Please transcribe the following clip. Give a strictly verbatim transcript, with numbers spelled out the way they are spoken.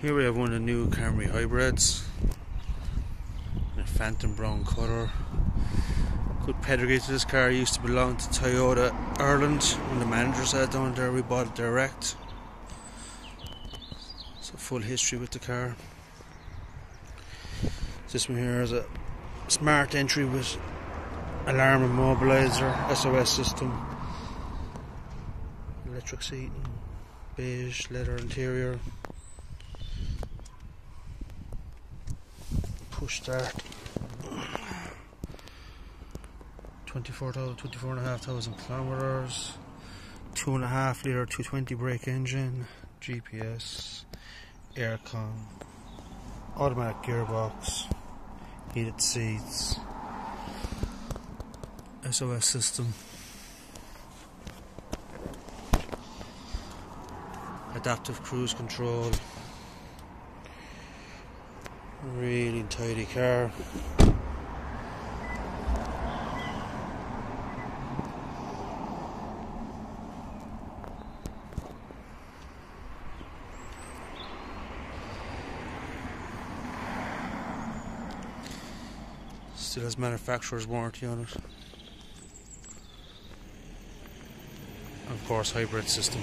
Here we have one of the new Camry hybrids in a phantom brown colour. Good pedigree to this car. It used to belong to Toyota Ireland. One of the managers had down there, we bought it direct. So full history with the car. This one here is a smart entry with alarm and immobilizer, S O S system, electric seating, beige leather interior, push start, twenty-four thousand, twenty-four and a half thousand kilometers, two and a half liter two twenty brake engine, G P S, aircon, automatic gearbox, heated seats, S O S system, adaptive cruise control. Really tidy car. Still has manufacturer's warranty on it. Of course, hybrid system.